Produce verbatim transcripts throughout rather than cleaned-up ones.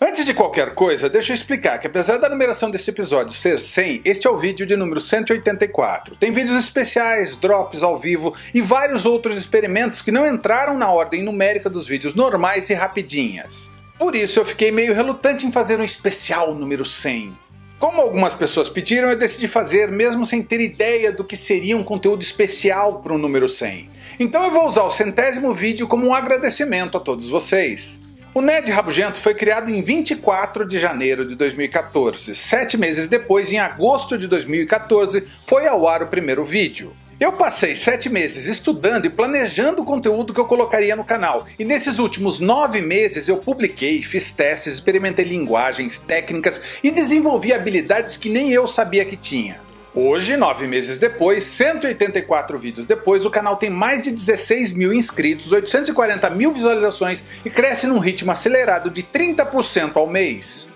Antes de qualquer coisa, deixa eu explicar que apesar da numeração desse episódio ser cem, este é o vídeo de número cento e oitenta e quatro. Tem vídeos especiais, drops ao vivo e vários outros experimentos que não entraram na ordem numérica dos vídeos normais e rapidinhas. Por isso eu fiquei meio relutante em fazer um especial número cem. Como algumas pessoas pediram, eu decidi fazer, mesmo sem ter ideia do que seria um conteúdo especial para o número cem. Então eu vou usar o centésimo vídeo como um agradecimento a todos vocês. O Nerd Rabugento foi criado em vinte e quatro de janeiro de dois mil e quatorze. Sete meses depois, em agosto de dois mil e quatorze, foi ao ar o primeiro vídeo. Eu passei sete meses estudando e planejando o conteúdo que eu colocaria no canal, e nesses últimos nove meses eu publiquei, fiz testes, experimentei linguagens, técnicas e desenvolvi habilidades que nem eu sabia que tinha. Hoje, nove meses depois, cento e oitenta e quatro vídeos depois, o canal tem mais de dezesseis mil inscritos, oitocentos e quarenta mil visualizações e cresce num ritmo acelerado de trinta por cento ao mês.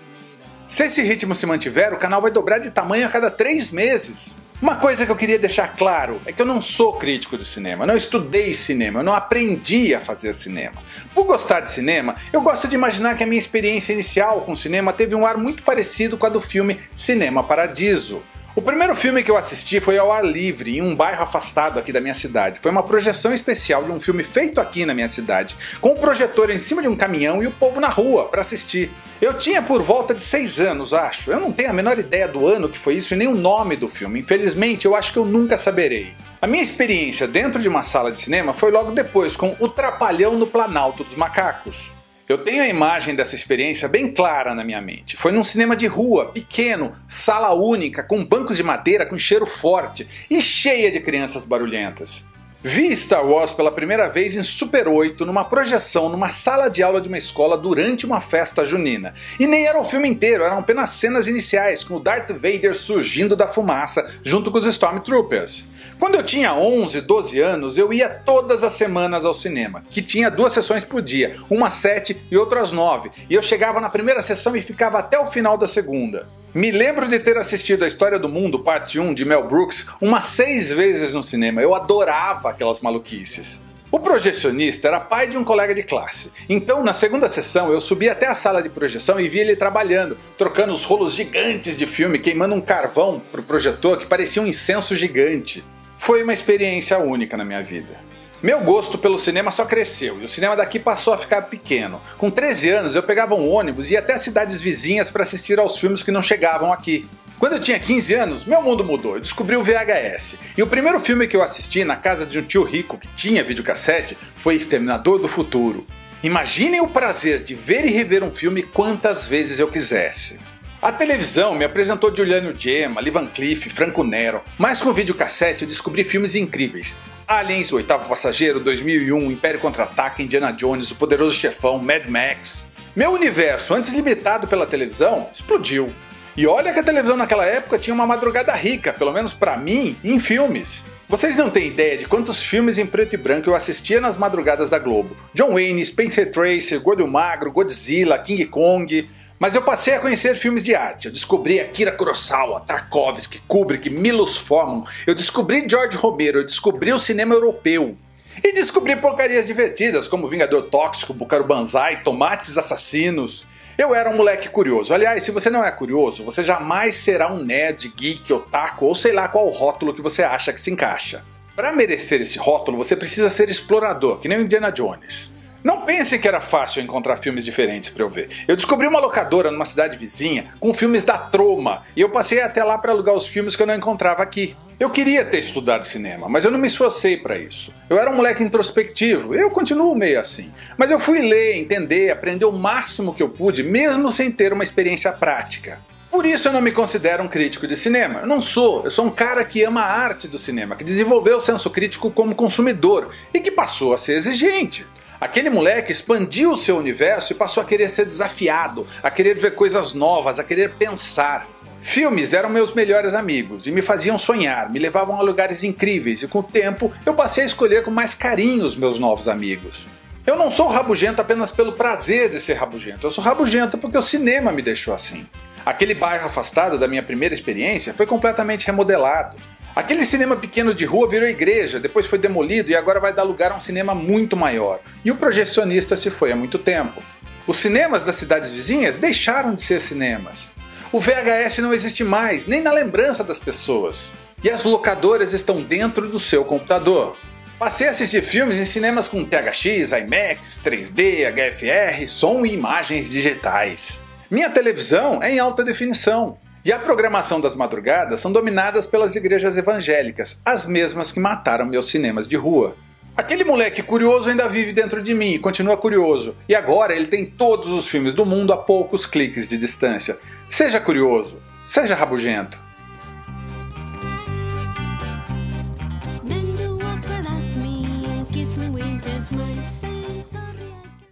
Se esse ritmo se mantiver, o canal vai dobrar de tamanho a cada três meses. Uma coisa que eu queria deixar claro é que eu não sou crítico de cinema, não estudei cinema, eu não aprendi a fazer cinema. Por gostar de cinema, eu gosto de imaginar que a minha experiência inicial com cinema teve um ar muito parecido com a do filme Cinema Paradiso. O primeiro filme que eu assisti foi ao ar livre, em um bairro afastado aqui da minha cidade. Foi uma projeção especial de um filme feito aqui na minha cidade, com o projetor em cima de um caminhão e o povo na rua para assistir. Eu tinha por volta de seis anos, acho. Eu não tenho a menor ideia do ano que foi isso e nem o nome do filme. Infelizmente, eu acho que eu nunca saberei. A minha experiência dentro de uma sala de cinema foi logo depois com O Trapalhão no Planalto dos Macacos. Eu tenho a imagem dessa experiência bem clara na minha mente. Foi num cinema de rua, pequeno, sala única, com bancos de madeira com cheiro forte e cheia de crianças barulhentas. Vi Star Wars pela primeira vez em Super oito numa projeção numa sala de aula de uma escola durante uma festa junina. E nem era o filme inteiro, eram apenas cenas iniciais, com o Darth Vader surgindo da fumaça junto com os Stormtroopers. Quando eu tinha onze, doze anos, eu ia todas as semanas ao cinema, que tinha duas sessões por dia, uma às sete e outra às nove, e eu chegava na primeira sessão e ficava até o final da segunda. Me lembro de ter assistido A História do Mundo, parte um, de Mel Brooks, umas seis vezes no cinema. Eu adorava aquelas maluquices. O projecionista era pai de um colega de classe, então na segunda sessão eu subi até a sala de projeção e vi ele trabalhando, trocando os rolos gigantes de filme, queimando um carvão pro projetor que parecia um incenso gigante. Foi uma experiência única na minha vida. Meu gosto pelo cinema só cresceu, e o cinema daqui passou a ficar pequeno. Com treze anos eu pegava um ônibus e ia até cidades vizinhas para assistir aos filmes que não chegavam aqui. Quando eu tinha quinze anos, meu mundo mudou, eu descobri o V H S. E o primeiro filme que eu assisti na casa de um tio rico que tinha videocassete foi O Exterminador do Futuro. Imaginem o prazer de ver e rever um filme quantas vezes eu quisesse. A televisão me apresentou Giuliano Gemma, Lee Van Cleef, Franco Nero, mas com o videocassete eu descobri filmes incríveis. Aliens, O Oitavo Passageiro, dois mil e um, Império Contra-Ataca, Indiana Jones, O Poderoso Chefão, Mad Max. Meu universo, antes limitado pela televisão, explodiu. E olha que a televisão naquela época tinha uma madrugada rica, pelo menos pra mim, em filmes. Vocês não têm ideia de quantos filmes em preto e branco eu assistia nas madrugadas da Globo. John Wayne, Spencer Tracer, Gordo Magro, Godzilla, King Kong. Mas eu passei a conhecer filmes de arte, eu descobri Akira Kurosawa, Tarkovsky, Kubrick, Miloš Forman, eu descobri George Romero, eu descobri o cinema europeu. E descobri porcarias divertidas como Vingador Tóxico, Bucaru Banzai, Tomates Assassinos. Eu era um moleque curioso. Aliás, se você não é curioso, você jamais será um nerd, geek, otaku ou sei lá qual rótulo que você acha que se encaixa. Para merecer esse rótulo, você precisa ser explorador, que nem o Indiana Jones. Não pensem que era fácil encontrar filmes diferentes para eu ver. Eu descobri uma locadora numa cidade vizinha com filmes da Troma e eu passei até lá para alugar os filmes que eu não encontrava aqui. Eu queria ter estudado cinema, mas eu não me esforcei para isso. Eu era um moleque introspectivo, eu continuo meio assim. Mas eu fui ler, entender, aprender o máximo que eu pude, mesmo sem ter uma experiência prática. Por isso eu não me considero um crítico de cinema. Eu não sou, eu sou um cara que ama a arte do cinema, que desenvolveu o senso crítico como consumidor e que passou a ser exigente. Aquele moleque expandiu o seu universo e passou a querer ser desafiado, a querer ver coisas novas, a querer pensar. Filmes eram meus melhores amigos e me faziam sonhar, me levavam a lugares incríveis e com o tempo eu passei a escolher com mais carinho os meus novos amigos. Eu não sou rabugento apenas pelo prazer de ser rabugento, eu sou rabugento porque o cinema me deixou assim. Aquele bairro afastado da minha primeira experiência foi completamente remodelado. Aquele cinema pequeno de rua virou igreja, depois foi demolido e agora vai dar lugar a um cinema muito maior. E o projecionista se foi há muito tempo. Os cinemas das cidades vizinhas deixaram de ser cinemas. O V H S não existe mais, nem na lembrança das pessoas. E as locadoras estão dentro do seu computador. Passei a assistir filmes em cinemas com T H X, IMAX, três D, H F R, som e imagens digitais. Minha televisão é em alta definição. E a programação das madrugadas são dominadas pelas igrejas evangélicas, as mesmas que mataram meus cinemas de rua. Aquele moleque curioso ainda vive dentro de mim e continua curioso, e agora ele tem todos os filmes do mundo a poucos cliques de distância. Seja curioso, seja rabugento.